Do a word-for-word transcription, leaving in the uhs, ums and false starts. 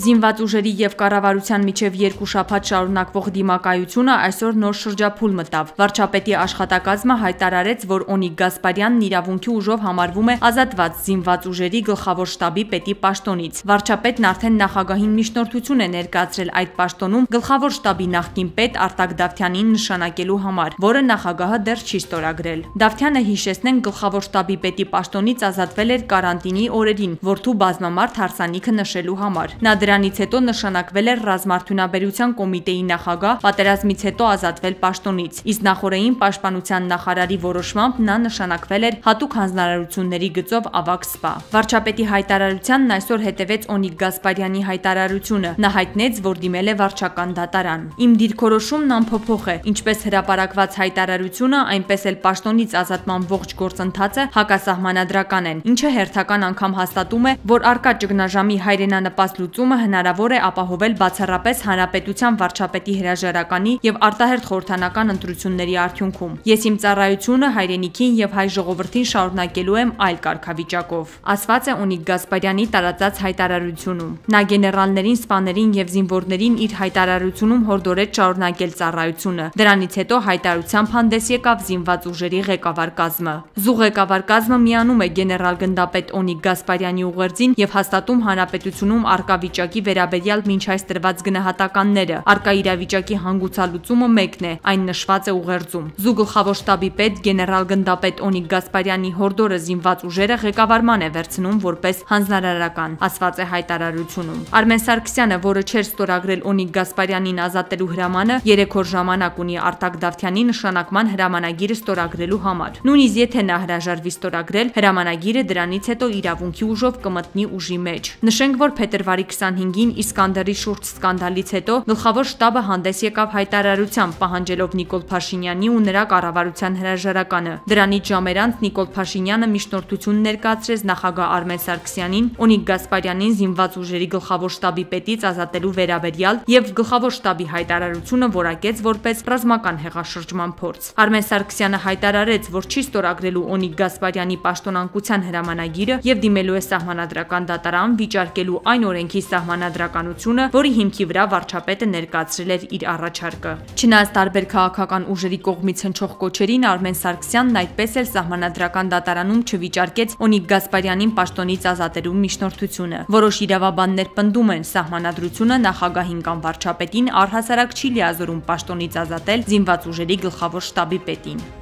Զինված ուժերի եւ կառավարության միջև երկու շաբաթ շարունակվող դիմակայությունը այսօր նոր շրջափուլ մտավ։ Վարչապետի աշխատակազմը հայտարարեց, որ Օնիկ Գասպարյանն իրավունքի ուժով համարվում է ազատված զինված ուժերի գլխավոր շտաբի պետի պաշտոնից։ Վարչապետն արդեն նախագահին միջնորդություն է ներկայացրել այդ պաշտոնում գլխավոր շտաբի նախկին պետ Արտակ Դավթյանին նշանակելու համար, որը նախագահը դեռ չի ստորագրել։ Դավթյանը, հիշեցնենք, գլխավոր շտաբի պետի պաշտոնից ազատվել էր կարանտինի օրերին, որդու բազմամարդ հարսանիքը նշելու համար։ Նա դրանից հետո նշանակվել էր ռազմարդյունաբերության կոմիտեի նախագահ, պատերազմից հետո ազատվել պաշտոնից, իսկ նախորդին պաշտպանության նախարարի որոշմամբ նա նշանակվել էր հատուկ հանձնարարությունների գծով ավագ սպա։ Վարչապետի հայտարարությանն այսօր հետևեց Օնիկ Գասպարյանի հայտարարությունը։ Նա հայտնեց, որ դիմել է վարչական դատարան։ Իմ դիրքորոշումն անփոփոխ է, ինչպես հրապարակված հայտարարությունը, այնպես էլ պաշտոնից ազատման ողջ գործընթացը հակասահմանադրական են, ինչը հերթական անգամ հաստատում է, որ առկա ճգնաժամի հայրենանպաստ լուծումը հնարավոր է ապահովել բացառապես հանրապետության վարչապետի հրաժարականի եւ արտահերթ խորհրդանական ընտրությունների արդյունքում։ Ես իմ ծառայությունը հայրենիքին եւ հայ ժողովրդին շարունակելու եմ այլ կարգավիճակով, ասված է Օնիկ Գասպարյանի տարածած հայտարարությունում։ Նա գեներալներին, սպաներին եւ զինվորներին իր հայտարարությունում հորդորեց շարունակել ծառայությունը։ Դրանից հետո հայտարարությամբ հանդես եկավ զինված ուժերի ղեկավար կազմը։ Զուգ ղեկավար կազմը միանում է գեներալ-գնդապետ Օնիկ Գասպարյանի ուղերձին եւ հաստատում հանրապետությունում առկա իրավիճակի վերաբերյալ մինչ այս տրված գնահատականները, առկա իրավիճակի հանգուցալուծումը մեկն է, այն նշված է ուղերձում։ ԶՈՒ գլխավոր շտաբի պետ գեներալ-գնդապետ Օնիկ Գասպարյանի հորդորը զինված ուժերը ղեկավարման է վերցնում որպես հանձնարարական, ասված է հայտարարությունում։ Արմեն Սարգսյանը, որը չէր ստորագրել Օնիկ Գասպարյանին ազատելու հրամանը, երեք օր ժամանակ ունի Արտակ Դավթյանի նշանակման հրամանագիրը ստորագրելու համար։ Նույնիսկ եթե նա հրաժարվի ստորագրել, հրամանագիրը դրանից հետո իրավունքի ուժով կմտնի ուժի մեջ։ Նշենք, որ փետրվարի քսանհինգին Իսկանդերի շուրջ սկանդալից հետո գլխավոր շտաբը հանդես եկավ հայտարարությամբ, պահանջելով Նիկոլ Փաշինյանի ու նրա կառավարության հրաժարականը։ Դրանից ժամեր անց Նիկոլ Փաշինյանը միջնորդություն ներկայացրեց նախագահ Արմեն Սարգսյանին, Օնիկ Գասպարյանին զինված ուժերի գլխավոր շտաբի պետից ազատելու վերաբերյալ և գլխավոր շտաբի հայտարարությունը որակեց որպես ռազմական հեղաշրջման փորձ։ Արմեն Սարգսյանը հայտարարեց, որ չի ստորագրելու Օնիկ Գասպարյանի պաշտոնանկության հրամանագիրը և դիմելու է սահմանադրական դատարան վիճարկելու այն օրենքի սահմանադրականությունը, որի հիմքի վրա վարչապետը ներկայացրել էր իր առաջարկը։ Չնայած տարբեր քաղաքական ուժերի կողմից հնչող կոչերին, Արմեն Սարգսյանն այդպես էլ սահմանադրական դատարանում չվիճարկեց Օնիկ Գասպարյանին պաշտոնից ազատելու միջնորդությունը։ Որոշ իրավաբաններ պնդում են, սահմանադրությունը նախագահին կամ վարչապետին առհասարակ չի լիազորում պաշտոնից ազատել զինված ուժերի գլխավոր շտաբի պետին։